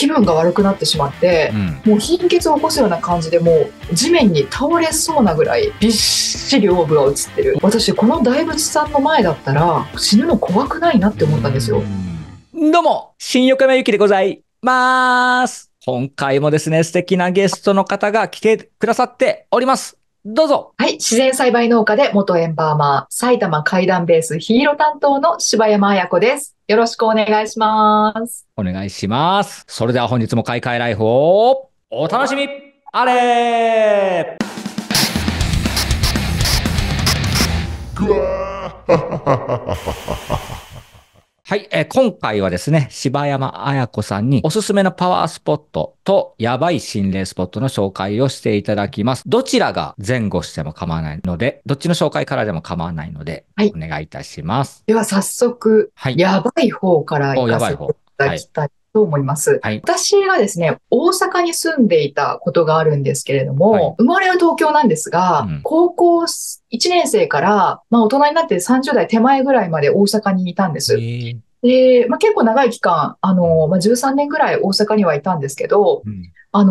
気分が悪くなってしまって、うん、もう貧血を起こすような感じで、もう地面に倒れそうなぐらいびっしりオーブが映ってる。私この大仏さんの前だったら死ぬの怖くないなって思ったんですよ。どうも、新横山由紀でございまーす。今回もですね、素敵なゲストの方が来てくださっております。どうぞ。はい、自然栽培農家で元エンバーマー、埼玉怪談ベースヒーロー担当の柴山彩子です。よろしくお願いします。お願いします。それでは本日も開会ライフをお楽しみあれ。はい、今回はですね、柴山彩子さんにおすすめのパワースポットとやばい心霊スポットの紹介をしていただきます。どちらが前後しても構わないので、どっちの紹介からでも構わないので、はい、お願いいたします。では早速、はい、やばい方から行かせていただきたいと思います。はい、私がですね、大阪に住んでいたことがあるんですけれども、はい、生まれは東京なんですが、うん、高校1年生から、まあ、大人になって30代手前ぐらいまで大阪にいたんです。で、まあ、結構長い期間、まあ、13年ぐらい大阪にはいたんですけど、う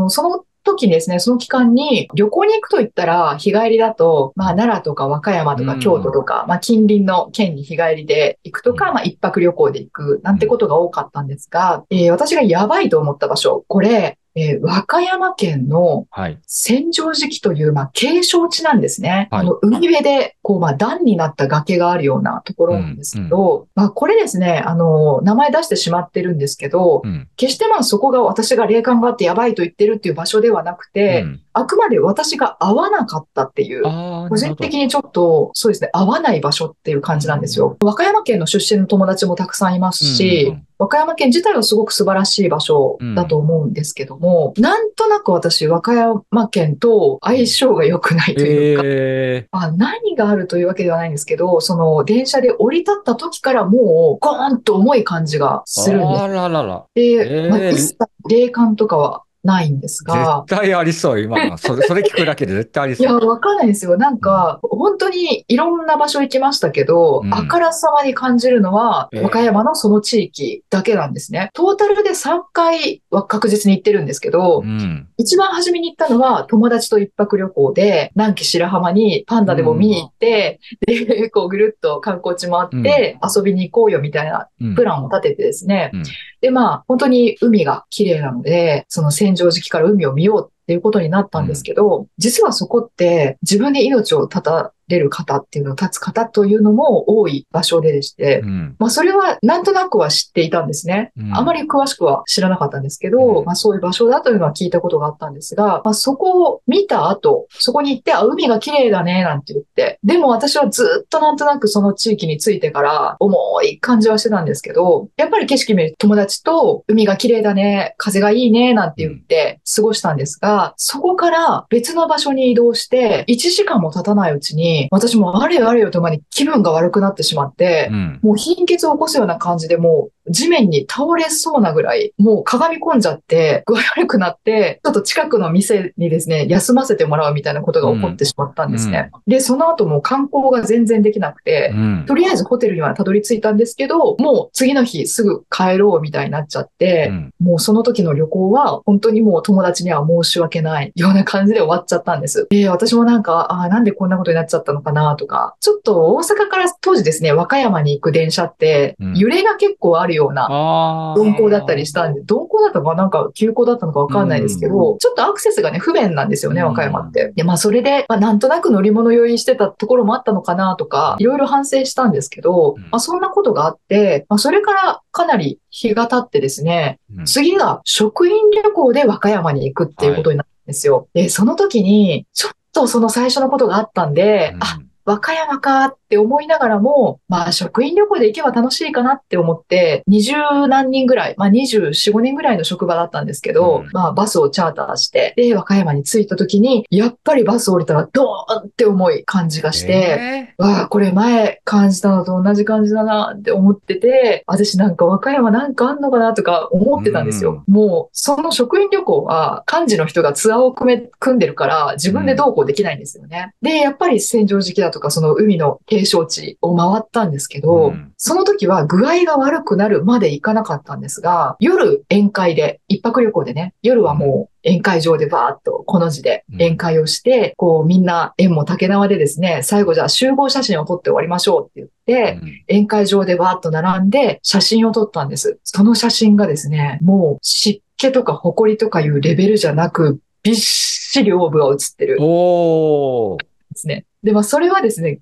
ん、その時にですね、その期間に旅行に行くと言ったら、日帰りだと、まあ、奈良とか和歌山とか京都とか、うん、まあ、近隣の県に日帰りで行くとか、うん、まあ、一泊旅行で行くなんてことが多かったんですが、うん、私がやばいと思った場所、これ、和歌山県の千畳敷という、まあ、景勝地なんですね。はい、海辺で、こう、まあ、段になった崖があるようなところなんですけど、うんうん、まあ、これですね、名前出してしまってるんですけど、うん、決してまあ、そこが私が霊感があってやばいと言ってるっていう場所ではなくて、うん、あくまで私が合わなかったっていう、個人的にちょっと、そうですね、合わない場所っていう感じなんですよ。うん、和歌山県の出身の友達もたくさんいますし、うんうん、和歌山県自体はすごく素晴らしい場所だと思うんですけども、うん、なんとなく私、和歌山県と相性が良くないというか、まあ、何があるというわけではないんですけど、その電車で降り立った時からもうゴーンと重い感じがするんです。あららら。で、まあ、一切霊感とかはないんですが。絶対ありそう、今。それ聞くだけで絶対ありそう。いや、わかんないですよ。なんか、うん、本当にいろんな場所行きましたけど、うん、あからさまに感じるのは、和歌山のその地域だけなんですね。トータルで3回は確実に行ってるんですけど、うん、一番初めに行ったのは友達と一泊旅行で、南紀白浜にパンダでも見に行って、うん、で、こうぐるっと観光地回って、うん、遊びに行こうよみたいなプランを立ててですね、うんうん、で、まあ、本当に海が綺麗なので、その千畳敷から海を見ようっていうことになったんですけど、うん、実はそこって自分で命を絶たれる方っていうのを絶つ方というのも多い場所でして、うん、まあそれはなんとなくは知っていたんですね。うん、あまり詳しくは知らなかったんですけど、うん、まあそういう場所だというのは聞いたことがあったんですが、まあそこを見た後、そこに行って、あ、海が綺麗だね、なんて言って、でも私はずっとなんとなくその地域についてから重い感じはしてたんですけど、やっぱり景色見る友達と海が綺麗だね、風がいいね、なんて言って過ごしたんですが、うん、そこから別の場所に移動して、1時間も経たないうちに、私もあれよあれよとまで気分が悪くなってしまって、うん、もう貧血を起こすような感じで、もう地面に倒れそうなぐらい、もうかがみ込んじゃって、具合悪くなって、ちょっと近くの店にですね、休ませてもらうみたいなことが起こってしまったんですね。うんうん、で、その後もう観光が全然できなくて、うん、とりあえずホテルにはたどり着いたんですけど、もう次の日すぐ帰ろうみたいになっちゃって、うん、もうその時の旅行は本当にもう友達には申し訳ないような感じで終わっちゃったんです。私もなんか、あ、なんでこんなことになっちゃったのかなとか、ちょっと大阪から当時ですね、和歌山に行く電車って、揺れが結構あるような、鈍行だったりしたんで、鈍行だったのかなんか急行だったのかわかんないですけど、ちょっとアクセスがね、不便なんですよね、和歌山って。で、まあそれで、まあ、なんとなく乗り物酔いしてたところもあったのかなとか、いろいろ反省したんですけど、まあそんなことがあって、まあそれからかなり日が経ってですね、次が職員旅行で和歌山に行くっていうことになったんですよ。で、その時に、ちょっとその最初のことがあったんで、あ、和歌山かって思いながらも、まあ職員旅行で行けば楽しいかなって思って、20何人ぐらい、まあ24、5人ぐらいの職場だったんですけど、うん、まあバスをチャーターして、で、和歌山に着いた時に、やっぱりバス降りたらドーンって重い感じがして、わあ、これ前感じたのと同じ感じだなって思ってて、私なんか和歌山なんかあんのかなとか思ってたんですよ。うん、もう、その職員旅行は幹事の人がツアーを組んでるから、自分でどうこうできないんですよね。うん、で、やっぱり千畳敷だととかその海の景勝地を回ったんですけど、うん、その時は具合が悪くなるまで行かなかったんですが、夜宴会で、一泊旅行でね、夜はもう宴会場でバーっとこの字で宴会をして、うん、こうみんな縁も竹縄でですね、最後じゃあ集合写真を撮って終わりましょうって言って、うん、宴会場でバーっと並んで写真を撮ったんです。その写真がですね、もう湿気とか埃とかいうレベルじゃなく、びっしりオーブが写ってる。おー。ですね。で、まあ、それはですね、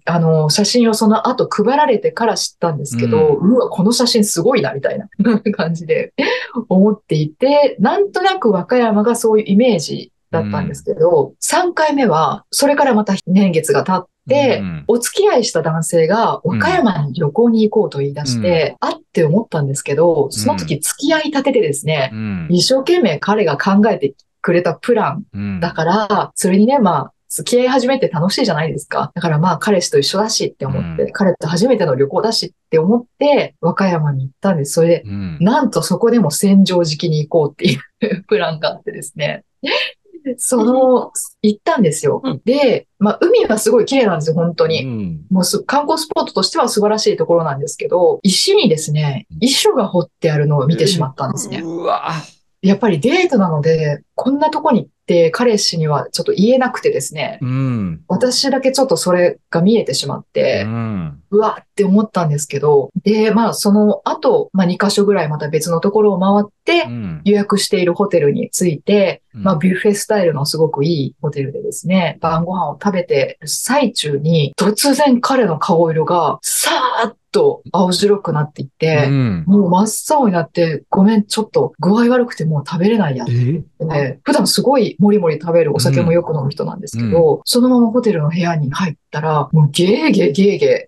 写真をその後配られてから知ったんですけど、うん、うわ、この写真すごいな、みたいな感じで思っていて、なんとなく和歌山がそういうイメージだったんですけど、うん、3回目は、それからまた年月が経って、うん、お付き合いした男性が和歌山に旅行に行こうと言い出して、うん、あって思ったんですけど、その時付き合い立ててですね、うん、一生懸命彼が考えてくれたプランだから、うん、それにね、まあ、付き合い始めて楽しいじゃないですか。だからまあ彼氏と一緒だしって思って、うん、彼と初めての旅行だしって思って和歌山に行ったんです。それで、うん、なんとそこでも洗浄敷に行こうっていうプランがあってですね。その、行ったんですよ。うん、で、まあ、海はすごい綺麗なんですよ、本当に。うん、もう観光スポットとしては素晴らしいところなんですけど、石にですね、遺書が彫ってあるのを見てしまったんですね。うわやっぱりデートなので、こんなとこに行って彼氏にはちょっと言えなくてですね、うん、私だけちょっとそれが見えてしまって、うん、うわって思ったんですけど、で、まあその後、まあ2カ所ぐらいまた別のところを回って、予約しているホテルに着いて、うん、まあビュッフェスタイルのすごくいいホテルでですね、晩ご飯を食べてる最中に、突然彼の顔色がさーっと青白くなっていって、うん、もう真っ青になって、ごめん、ちょっと具合悪くてもう食べれないやってね、普段すごいもりもり食べるお酒もよく飲む人なんですけど、うん、そのままホテルの部屋に入ったら、もうゲーゲ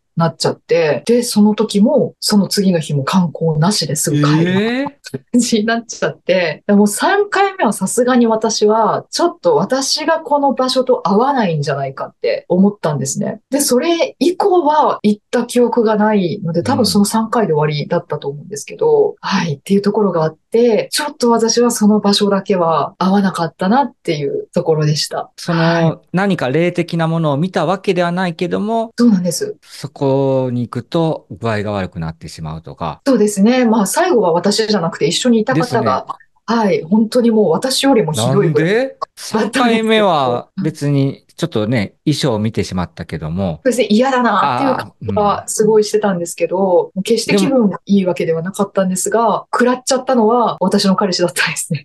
ーなっちゃって、で、その時も、その次の日も観光なしですぐ帰る感じになっちゃって、もう3回目はさすがに私は、ちょっと私がこの場所と合わないんじゃないかって思ったんですね。で、それ以降は行った記憶がないので、多分その3回で終わりだったと思うんですけど、うん、はい、っていうところがあって、ちょっと私はその場所だけは合わなかったなっていうところでした。その、はい、何か霊的なものを見たわけではないけども、そうなんです。そこに行くと具合が悪くなってしまうとか。そうですね。まあ最後は私じゃなくて一緒にいた方が、ね、はい、本当にもう私よりもひどいぐらい。なんで3回目は別にちょっとね、衣装を見てしまったけども。別に嫌だなっていう感じはすごいしてたんですけど、うん、決して気分がいいわけではなかったんですが、食らっちゃったのは私の彼氏だったんですね。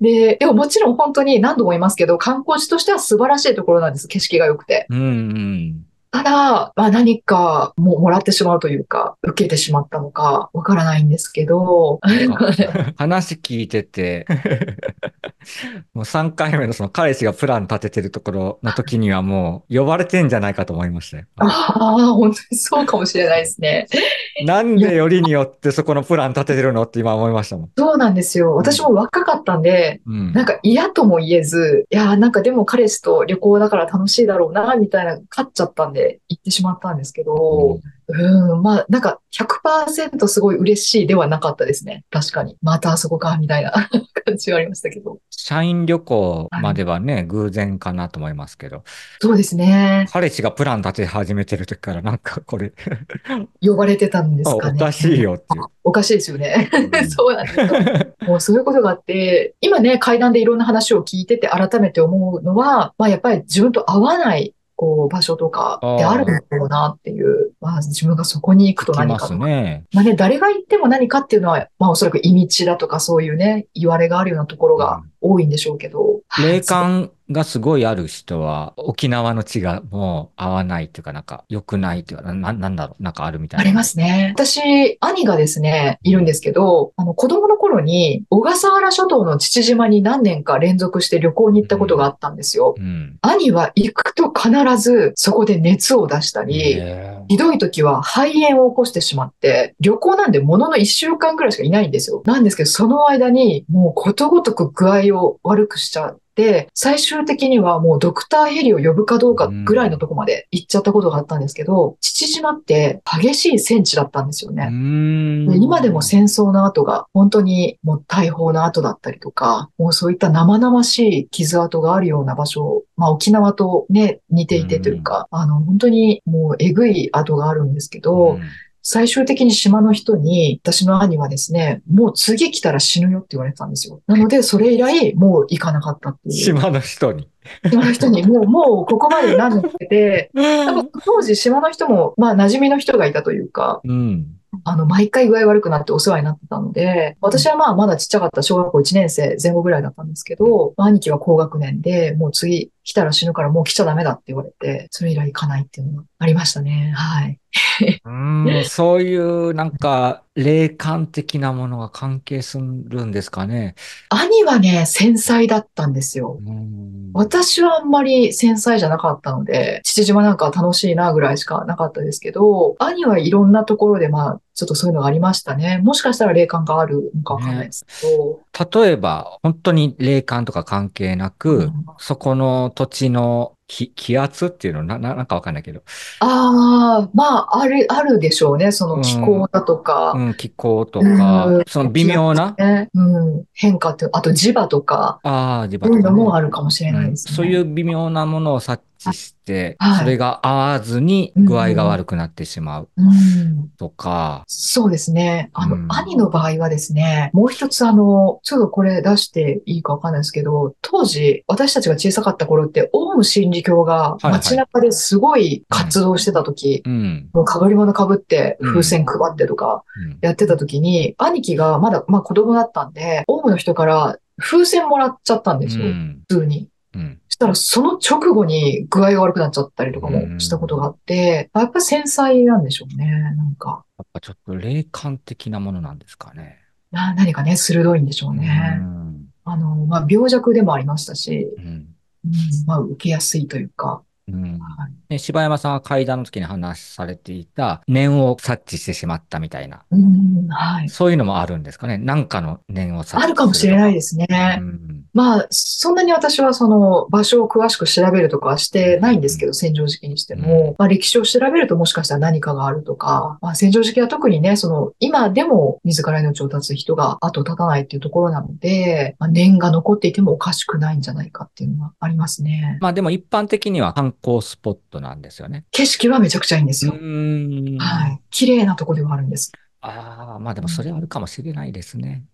で、でももちろん本当に何度も言いますけど、観光地としては素晴らしいところなんです。景色が良くて。うんうん。ただ、まあ、何かもらってしまうというか、受けてしまったのかわからないんですけど。話聞いてて、もう3回目のその彼氏がプラン立ててるところの時にはもう呼ばれてんじゃないかと思いましたよ。ああ、本当にそうかもしれないですね。なんでよりによってそこのプラン立ててるのって今思いましたもん。そうなんですよ。私も若かったんで、うん、なんか嫌とも言えず、いや、なんかでも彼氏と旅行だから楽しいだろうな、みたいな、勝っちゃったんで。行ってしまったんですけど、うん、まあ、なんか 100% すごい嬉しいではなかったですね。確かに。またあそこか、みたいな感じはありましたけど。社員旅行まではね、はい、偶然かなと思いますけど。そうですね。彼氏がプラン立て始めてる時からなんかこれ。呼ばれてたんですかね。おかしいよっていう。おかしいですよね。そうなんですよ。もうそういうことがあって、今ね、階段でいろんな話を聞いてて改めて思うのは、まあやっぱり自分と合わないこう場所とかであるんだろうなっていう、まあ、自分がそこに行くと何かとか、まあね、誰が行っても何かっていうのは、まあおそらく意味だとかそういうね、言われがあるようなところが多いんでしょうけど。霊感がすごいある人は、沖縄の地がもう合わないというか、なんか良くないというか、なんだろう、なんかあるみたいな。ありますね。私、兄がですね、いるんですけど、子供の頃に、小笠原諸島の父島に何年か連続して旅行に行ったことがあったんですよ。うんうん、兄は行くと必ず、そこで熱を出したり、ひどい時は肺炎を起こしてしまって、旅行なんでものの1週間ぐらいしかいないんですよ。なんですけど、その間に、もうことごとく具合を悪くしちゃう。って、最終的にはもうドクターヘリを呼ぶかどうかぐらいのとこまで行っちゃったことがあったんですけど、父島って激しい戦地だったんですよね。で今でも戦争の跡が本当にもう大砲の跡だったりとか、もうそういった生々しい傷跡があるような場所、まあ沖縄とね、似ていてというか、本当にもうえぐい跡があるんですけど、最終的に島の人に、私の兄はですね、もう次来たら死ぬよって言われてたんですよ。なので、それ以来、もう行かなかったっていう。島の人に。島の人に、もうここまでなってて、多分当時島の人も、まあ、馴染みの人がいたというか、うん、毎回具合悪くなってお世話になってたので、私はまあ、まだちっちゃかった小学校1年生前後ぐらいだったんですけど、兄貴は高学年で、もう次来たら死ぬからもう来ちゃダメだって言われて、それ以来行かないっていうのがありましたね。はい。そういうなんか霊感的なものが関係するんですかね。兄はね、繊細だったんですよ。私はあんまり繊細じゃなかったので、父島なんか楽しいなぐらいしかなかったですけど、兄はいろんなところでまあ、ちょっとそういうのがありましたね。もしかしたら霊感があるのかわかんないですけど、ね。例えば、本当に霊感とか関係なく、そこの土地の気圧っていうのなんかわかんないけど。ああ、まあ、あるでしょうね。その気候だとか。気候とか、その微妙な、ね、変化って、あと磁場とか。ああ、磁場とか、ね。そういうのもあるかもしれないですね。そういう微妙なものを察知して、それが合わずに具合が悪くなってしまうとか。そうですね。兄の場合はですね、もう一つちょっとこれ出していいかわかんないですけど、当時、私たちが小さかった頃って、オウム真理教が街中ですごい活動してた時、被り物被って風船配ってとかやってた時に、兄貴がまだ、まあ子供だったんで、オウムの人から風船もらっちゃったんですよ、普通に。したらその直後に具合が悪くなっちゃったりとかもしたことがあって、やっぱり繊細なんでしょうね、なんか。やっぱちょっと霊感的なものなんですかね。何かね、鋭いんでしょうね。まあ、病弱でもありましたし、まあ、受けやすいというか。柴山さんは会談の時に話されていた念を察知してしまったみたいな。そういうのもあるんですかね。なんかの念を察知する。あるかもしれないですね。まあ、そんなに私はその場所を詳しく調べるとかはしてないんですけど、千畳敷にしても、まあ歴史を調べるともしかしたら何かがあるとか、まあ千畳敷は特にね、今でも自ら命を絶つ人が後を絶たないっていうところなので、まあ念が残っていてもおかしくないんじゃないかっていうのはありますね。まあでも一般的には観光スポットなんですよね。景色はめちゃくちゃいいんですよ。はい。綺麗なとこではあるんです。ああ、まあでもそれはあるかもしれないですね。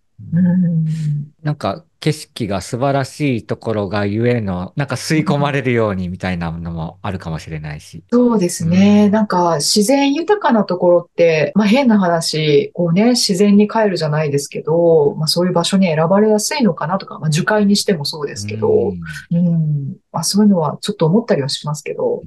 なんか景色が素晴らしいところがゆえの、なんか吸い込まれるようにみたいなのもあるかもしれないし。そうですね。なんか自然豊かなところって、まあ変な話、こうね、自然に帰るじゃないですけど、まあそういう場所に選ばれやすいのかなとか、まあ樹海にしてもそうですけど、まあそういうのはちょっと思ったりはしますけど、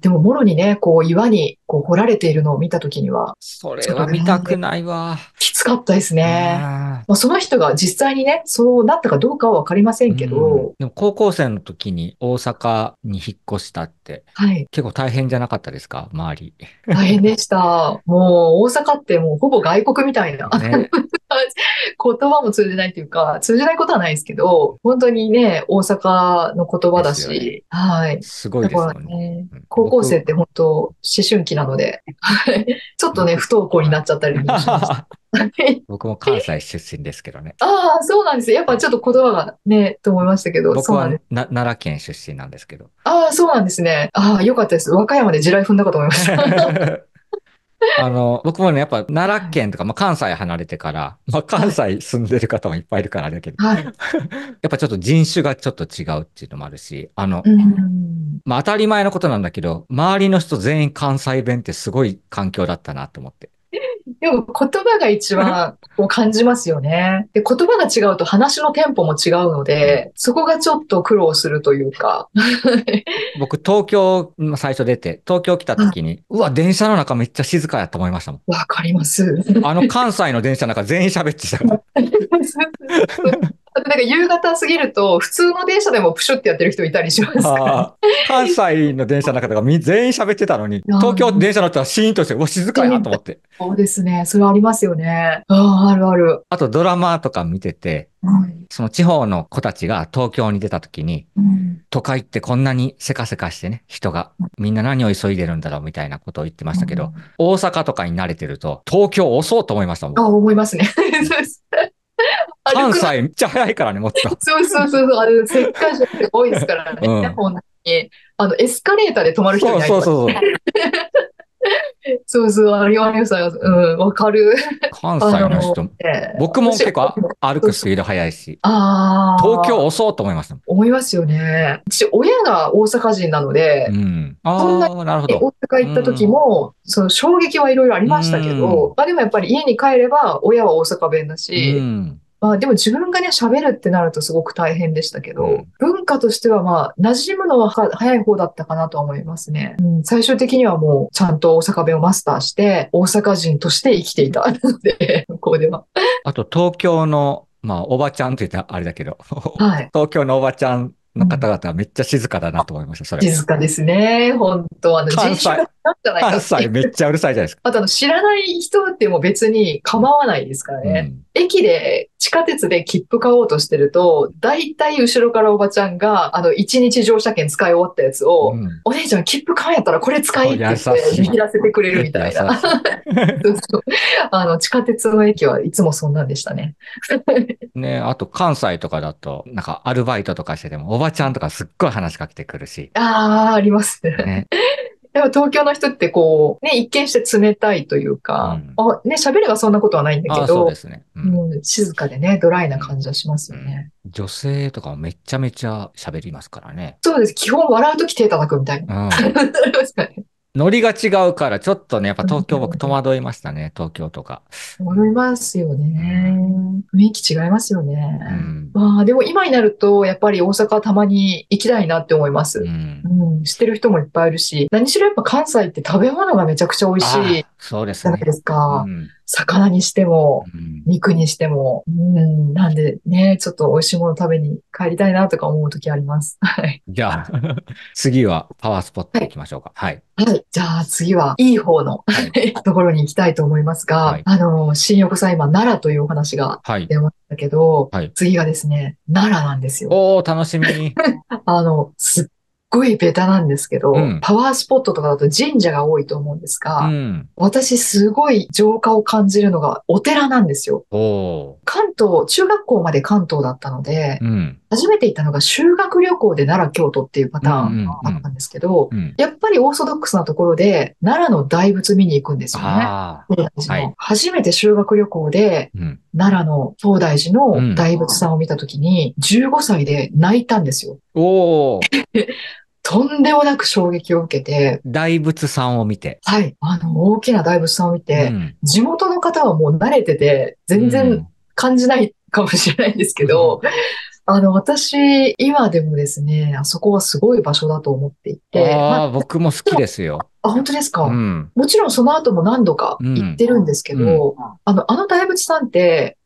でももろにね、こう岩にこう掘られているのを見たときには、それは見たくないわ。きつかったですね。まあその人が実際にね、そうなったかどうかは分かりませんけど。でも高校生の時に大阪に引っ越したって、結構大変じゃなかったですか、周り。大変でした。もう大阪ってもうほぼ外国みたいな。ね、言葉も通じないというか、通じないことはないですけど、本当にね、大阪の言葉だし、すごいですよね。高校生って本当、思春期なので、ちょっとね、不登校になっちゃったりもしました。僕も関西出身ですけどね。ああ、そうなんです。やっぱちょっと言葉がね、と思いましたけど。僕は奈良県出身なんですけど。ああ、そうなんですね。ああ、よかったです。和歌山で地雷踏んだかと思いました。僕もね、やっぱ奈良県とか、まあ、関西離れてから、まあ、関西住んでる方もいっぱいいるからあれだけど、やっぱちょっと人種がちょっと違うっていうのもあるし、まあ、当たり前のことなんだけど、周りの人全員関西弁ってすごい環境だったなと思って。でも言葉が一番を感じますよね。で、言葉が違うと話のテンポも違うので、そこがちょっと苦労するというか。僕、東京、最初出て、東京来た時に、うわ、電車の中めっちゃ静かやと思いましたもん。わかります。関西の電車の中全員喋ってたから。なんか夕方過ぎると普通の電車でもプシュってやってる人いたりしますから関西の電車の中とか全員喋ってたのに、東京電車の人はシーンとして、うわ静かやなと思って。そうですね、それありますよね。あるある。あとドラマとか見てて、うん、その地方の子たちが東京に出た時に、うん、都会ってこんなにせかせかしてね、人がみんな何を急いでるんだろうみたいなことを言ってましたけど、うん、大阪とかに慣れてると東京を押そうと思いましたもん。あ、思いますね。関西めっちゃ早いからね、もっと。そうそうそうそう、あれ、折檻車って多いですからね。うん、本当にエスカレーターで止まる人いないとか。そうそうそうそう。そうそう、あります。うん、わかる。関西の人、僕も結構歩くスピード速いし、東京押そうと思いました。思いますよね。私、親が大阪人なので、うん、そんなに大阪行った時も、うん、その衝撃はいろいろありましたけど、うん、でもやっぱり家に帰れば、親は大阪弁だし、うんでも自分がね、喋るってなるとすごく大変でしたけど、うん、文化としては馴染むのは早い方だったかなと思いますね。うん、最終的にはもう、ちゃんと大阪弁をマスターして、大阪人として生きていたので、向こうでは。あと、東京の、おばちゃんって言ったらあれだけど、はい、東京のおばちゃんの方々はめっちゃ静かだなと思いました、それ。静かですね、本当関西。関西めっちゃうるさいじゃないですか。あと知らない人っても別に構わないですからね。うん、駅で、地下鉄で切符買おうとしてると、大体後ろからおばちゃんが、一日乗車券使い終わったやつを、うん、お姉ちゃん切符買うんやったらこれ使いって言って握らせてくれるみたいな。地下鉄の駅はいつもそんなんでしたね。ね、あと関西とかだと、なんかアルバイトとかしてても、おばちゃんとかすっごい話しかけてくるし。ありますね。でも東京の人ってこう、ね、一見して冷たいというか、うん、ね、喋ればそんなことはないんだけど、そうですね、うん、静かでね、ドライな感じはしますよね。うん、女性とかめちゃめちゃ喋りますからね。そうです。基本笑うとき手叩くみたいな。うん、ノリが違うから、ちょっとね、やっぱ東京僕戸惑いましたね、東京とか。思いますよね。雰囲気違いますよね。うん、でも今になると、やっぱり大阪はたまに行きたいなって思います。うんうん、知ってる人もいっぱいいるし、何しろやっぱ関西って食べ物がめちゃくちゃ美味しい。そうですね。じゃないですか。うん、魚にしても、うん、肉にしても、うん。なんでね、ちょっと美味しいもの食べに帰りたいなとか思うときあります。はい。じゃあ、次はパワースポット行きましょうか。はい。はい。じゃあ次は、いい方の、はい、ところに行きたいと思いますが、はい、新横さん今、奈良というお話が出ましたけど、はいはい、次がですね、奈良なんですよ。おー、楽しみ。すごいベタなんですけど、うん、パワースポットとかだと神社が多いと思うんですが、うん、私すごい浄化を感じるのがお寺なんですよ。関東、中学校まで関東だったので、うん、初めて行ったのが修学旅行で奈良京都っていうパターンがあったんですけど、やっぱりオーソドックスなところで奈良の大仏見に行くんですよね。はい、初めて修学旅行で、うん、奈良の東大寺の大仏さんを見たときに、15歳で泣いたんですよ。とんでもなく衝撃を受けて。大仏さんを見て。はい。大きな大仏さんを見て、うん、地元の方はもう慣れてて、全然感じないかもしれないんですけど、うん、私、今でもですね、あそこはすごい場所だと思っていて。僕も好きですよ。本当ですか、うん、もちろんその後も何度か行ってるんですけど、うん、あの大仏さんって、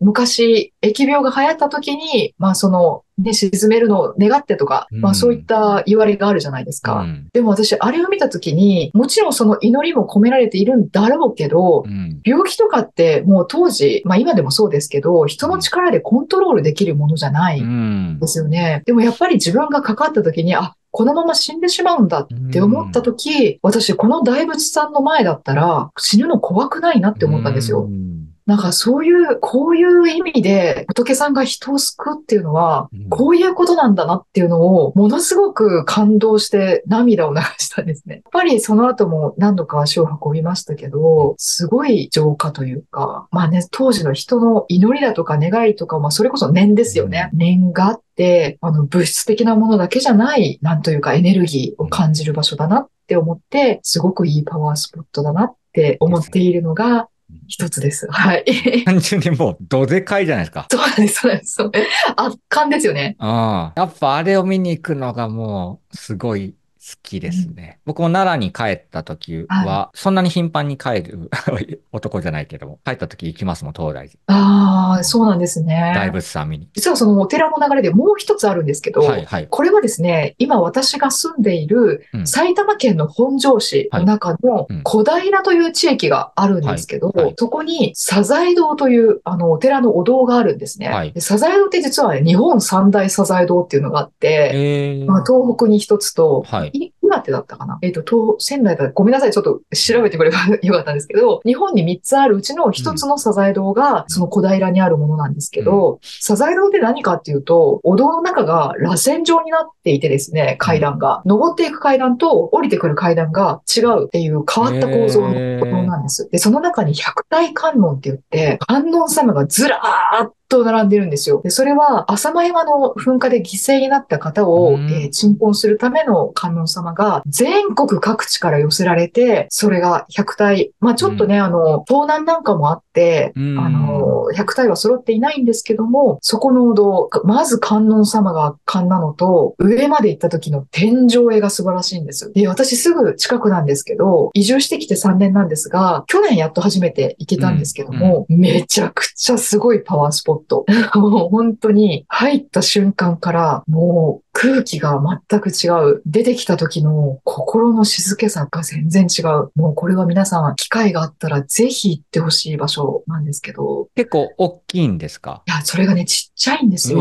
昔、疫病が流行った時に、沈めるのを願ってとか、うん、そういった言われがあるじゃないですか。うん、でも私、あれを見た時に、もちろんその祈りも込められているんだろうけど、うん、病気とかってもう当時、今でもそうですけど、人の力でコントロールできるものじゃないんですよね。うん、でもやっぱり自分がかかった時に、このまま死んでしまうんだって思った時、うん、私、この大仏さんの前だったら、死ぬの怖くないなって思ったんですよ。うんなんかこういう意味で仏さんが人を救うっていうのは、こういうことなんだなっていうのを、ものすごく感動して涙を流したんですね。やっぱりその後も何度か足を運びましたけど、すごい浄化というか、当時の人の祈りだとか願いとか、それこそ念ですよね。念があって、物質的なものだけじゃない、なんというかエネルギーを感じる場所だなって思って、すごくいいパワースポットだなって思っているのが、一つです。はい。単純にもう、どでかいじゃないですか。そうなんです、そうなんです。圧巻ですよね。やっぱあれを見に行くのがもう、すごい。きですね。僕も奈良に帰った時は、そんなに頻繁に帰る男じゃないけども、帰った時行きますもん、東大寺。ああ、そうなんですね。大仏さん見に。実はそのお寺の流れでもう一つあるんですけど、はいはい、これはですね、今私が住んでいる埼玉県の本庄市の中の小平という地域があるんですけど、そこにサザエ堂というお寺のお堂があるんですね。はい、でサザエ堂って実は、ね、日本三大サザエ堂っていうのがあって、まあ、東北に一つと、はい、岩手だったかな、仙台だった。ごめんなさい。ちょっと調べてくればよかったんですけど、日本に3つあるうちの1つのサザエ堂が、その小平にあるものなんですけど、サザエ堂って何かっていうと、お堂の中が螺旋状になっていてですね、階段が。登っていく階段と降りてくる階段が違うっていう変わった構造のお堂なんです。で、その中に百体観音って言って、観音様がずらーっと並んでるんですよ。で、それは、浅間山の噴火で犠牲になった方を、鎮魂するための観音様が、全国各地から寄せられて、それが100体。まあ、ちょっとね、盗難なんかもあって、100体は揃っていないんですけども、そこのお堂、まず観音様が圧巻なのと、上まで行った時の天井絵が素晴らしいんです。で、私すぐ近くなんですけど、移住してきて3年なんですが、去年やっと初めて行けたんですけども、めちゃくちゃすごいパワースポット。もう本当に入った瞬間から、もう、空気が全く違う。出てきた時の心の静けさが全然違う。もうこれは皆さん機会があったらぜひ行ってほしい場所なんですけど。結構大きいんですか？いや、それがね、ちっちゃいんですよ。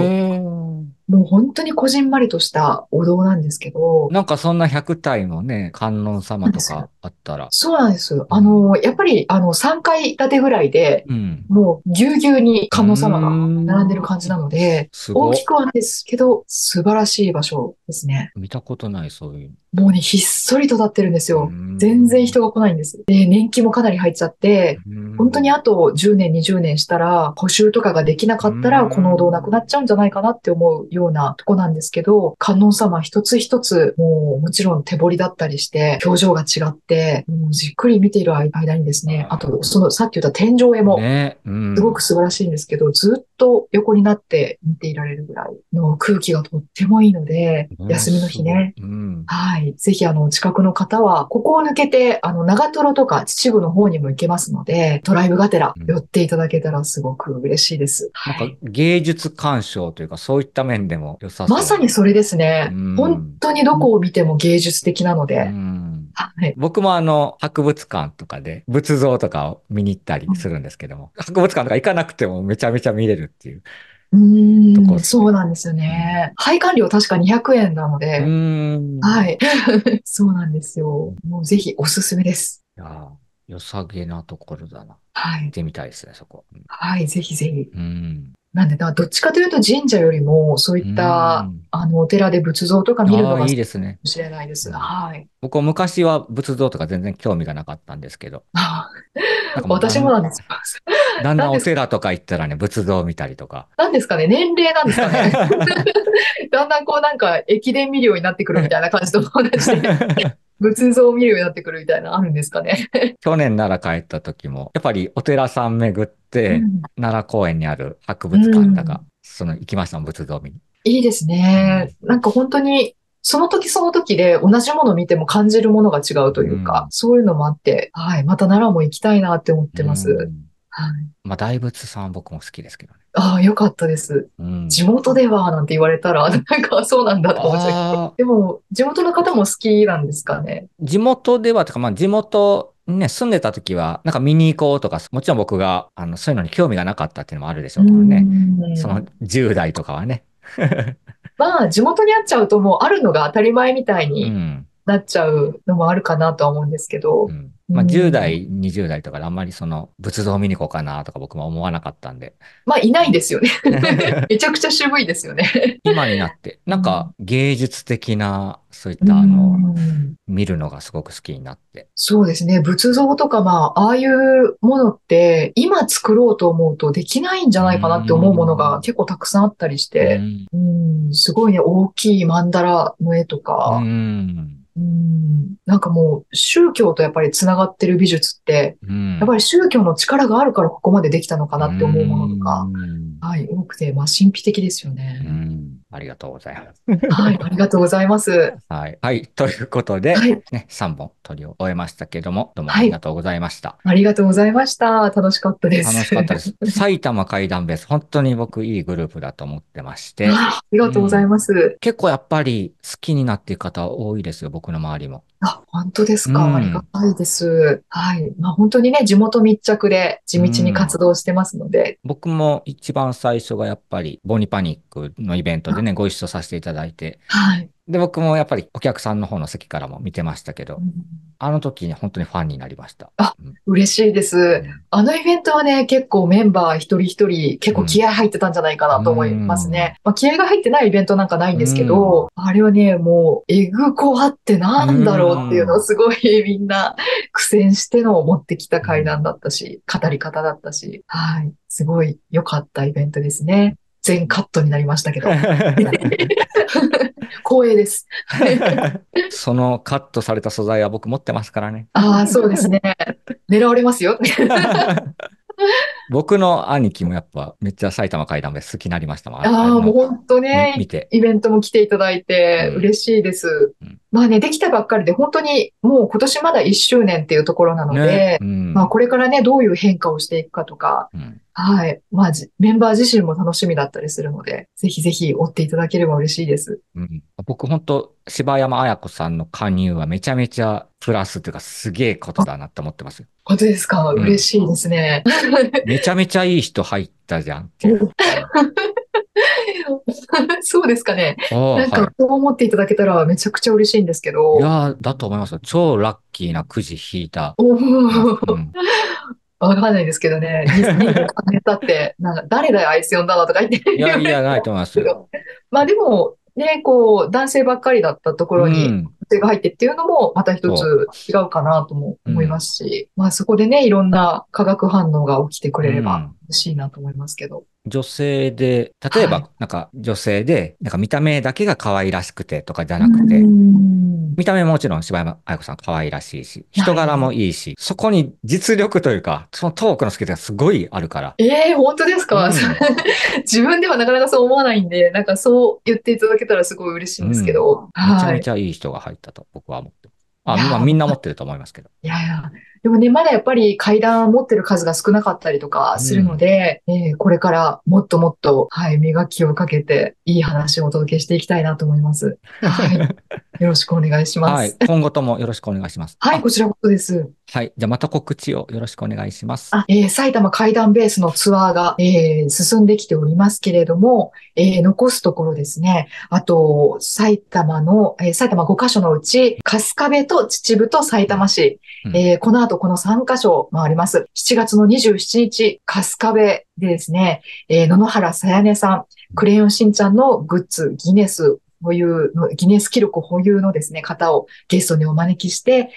もう本当にこじんまりとしたお堂なんですけど。なんかそんな100体のね、観音様とかあったら。そうなんです。やっぱり3階建てぐらいで、もうぎゅうぎゅうに観音様が並んでる感じなので、大きくはないですけど、素晴らしい場所ですね。見たことない、そういう。もうね、ひっそりと立ってるんですよ。全然人が来ないんです。で、年季もかなり入っちゃって、本当にあと10年、20年したら、補修とかができなかったら、このお堂なくなっちゃうんじゃないかなって思うようなとこなんですけど、観音様一つ一つ、もちろん手彫りだったりして、表情が違って、もうじっくり見ている間にですね、あと、さっき言った天井絵も、すごく素晴らしいんですけど、ずっと横になって見ていられるぐらいの空気がとってもいいので、休みの日ね。はい。ぜひ、近くの方は、ここを抜けて、長瀞とか秩父の方にも行けますので、ドライブがてら寄っていただけたらすごく嬉しいです。なんか、芸術鑑賞というか、そういった面でも良さそう。まさにそれですね。本当にどこを見ても芸術的なので。はい、僕も博物館とかで仏像とかを見に行ったりするんですけども、博物館とか行かなくてもめちゃめちゃ見れるっていう。そうなんですよね。拝観料確か200円なので。はい。そうなんですよ。もうぜひおすすめです。いや、良さげなところだな。はい。行ってみたいですね、そこ。はい、ぜひぜひ。なんで、どっちかというと神社よりも、そういった、お寺で仏像とか見るのがいいですね。かもしれないです。はい。僕は昔は仏像とか全然興味がなかったんですけど。私もなんですよ。だんだんお寺とか行ったらね、仏像を見たりとか。なんですかね、年齢なんですかね。だんだんこうなんか、駅伝見るようになってくるみたいな感じと同じで。仏像を見るようになってくるみたいな、あるんですかね。去年奈良帰った時も、やっぱりお寺さん巡って、奈良公園にある博物館だが、行きましたもん、仏像見に。いいですね。なんか本当に、その時その時で同じものを見ても感じるものが違うというか、そういうのもあって、はい、また奈良も行きたいなって思ってます。はい、まあ大仏さん僕も好きですけどね。ああ、よかったです。地元ではなんて言われたら、なんかそうなんだと思っちゃう。でも、地元の方も好きなんですかね。地元ではとか、まあ地元、ね、住んでた時は、なんか見に行こうとか、もちろん僕が、そういうのに興味がなかったっていうのもあるでしょうけどね。その10代とかはね。まあ、地元にあっちゃうともうあるのが当たり前みたいになっちゃうのもあるかなとは思うんですけど。まあ、10代、20代とかであんまり仏像を見に行こうかなとか僕も思わなかったんで。まあ、いないですよね。めちゃくちゃ渋いですよね。今になって、なんか芸術的な、そういった見るのがすごく好きになって。そうですね。仏像とか、まあ、ああいうものって、今作ろうと思うとできないんじゃないかなって思うものが結構たくさんあったりして、すごいね、大きい曼荼羅の絵とか、なんかもう宗教とやっぱりつながってる美術って、やっぱり宗教の力があるからここまでできたのかなって思うものとか、はい、多くて、まあ神秘的ですよね。ありがとうございます。はい、ありがとうございます。はい、はい、ということで、はい、ね、3本撮りを終えましたけども、どうもありがとうございました。はい、ありがとうございました。楽しかったです。楽しかったです。埼玉怪談ベース、本当に僕いいグループだと思ってまして。ありがとうございます、うん。結構やっぱり好きになっている方多いですよ、僕の周りも。あ、本当ですか。うん、ありがたいです。はい。まあ本当にね、地元密着で地道に活動してますので。うん、僕も一番最初がやっぱり、ボニパニックのイベントでね、ご一緒させていただいて。はい。で、僕もやっぱりお客さんの方の席からも見てましたけど、うん、あの時に本当にファンになりました。あ、うん、嬉しいです。うん、あのイベントはね、結構メンバー一人一人、結構気合入ってたんじゃないかなと思いますね。うん、まあ、気合が入ってないイベントなんかないんですけど、うん、あれはね、もう、えぐこはってなんだろうっていうのをすごいみんな苦戦してのを持ってきた怪談だったし、語り方だったし、はい。すごい良かったイベントですね。全カットになりましたけど。光栄です。そのカットされた素材は僕持ってますからね。ああ、そうですね。狙われますよ。僕の兄貴もやっぱめっちゃ埼玉怪談ベース好きになりましたもん。ああ、もう本当ね。見て。イベントも来ていただいて嬉しいです。うん、まあね、できたばっかりで本当にもう今年まだ1周年っていうところなので、ね、うん、まあこれからね、どういう変化をしていくかとか、うん、はい。まあ、メンバー自身も楽しみだったりするので、ぜひぜひ追っていただければ嬉しいです。うん、僕本当、柴山綾子さんの加入はめちゃめちゃプラスというかすげえことだなって思ってますよ。本当ですか、うん、嬉しいですね。めちゃめちゃいい人入ったじゃんっていう。そうですかね。なんか、そう思っていただけたらめちゃくちゃ嬉しいんですけど。いやー、だと思いますよ。超ラッキーなくじ引いた。わかんないですけどね。2年経って、なんか誰だよ、あいつ呼んだのとか言って。いやいや、ないと思いますよ。まあでも、ね、こう、男性ばっかりだったところに、女性が入ってっていうのも、また一つ違うかなとも思いますし、うん、まあそこでね、いろんな化学反応が起きてくれれば嬉しいなと思いますけど。女性で、例えば、なんか女性で、なんか見た目だけが可愛らしくてとかじゃなくて、見た目ももちろん柴山愛子さん可愛らしいし、人柄もいいし、そこに実力というか、そのトークのスキルがすごいあるから。ええ、本当ですか、うん、自分ではなかなかそう思わないんで、なんかそう言っていただけたらすごい嬉しいんですけど。うん、めちゃめちゃいい人が入ったと僕は思ってます。あ、まあみんな持ってると思いますけど。いやいや。でもね、まだやっぱり怪談を持ってる数が少なかったりとかするので、うん、これからもっともっと、はい、磨きをかけて、いい話をお届けしていきたいなと思います。はい。よろしくお願いします。はい。今後ともよろしくお願いします。はい、こちらこそです。はい。じゃあまた告知をよろしくお願いします。あ、埼玉怪談ベースのツアーが、進んできておりますけれども、残すところですね、あと、埼玉5カ所のうち、春日部と秩父と埼玉市、うん、この後この3カ所回ります。7月の27日、春日部でですね、野々原さやねさん、クレヨンしんちゃんのグッズ、ギネス記録保有のですね、方をゲストにお招きして、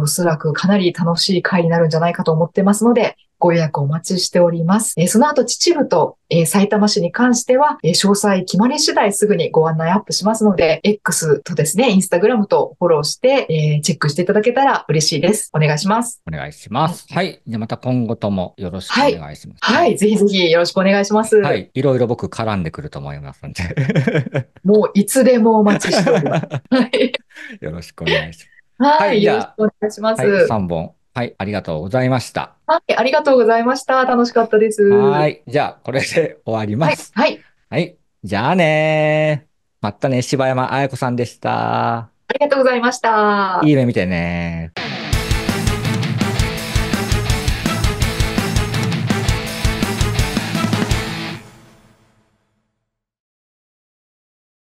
おそらくかなり楽しい回になるんじゃないかと思ってますので、ご予約お待ちしております。その後、秩父と、埼玉市に関しては、詳細決まり次第すぐにご案内アップしますので、X とですね、Instagram とフォローして、チェックしていただけたら嬉しいです。お願いします。お願いします。はい。じゃあまた今後ともよろしくお願いします。はい。はい、ぜひぜひよろしくお願いします。はい。いろいろ僕絡んでくると思いますので。もういつでもお待ちしております。はい。よろしくお願いします。はい。よろしくお願いします。はい、3本。はい、ありがとうございました。はい、ありがとうございました。楽しかったです。はい、じゃあこれで終わります。はい。はい、はい、じゃあねー。またね、柴山綾子さんでした。ありがとうございました。いい目見てねー。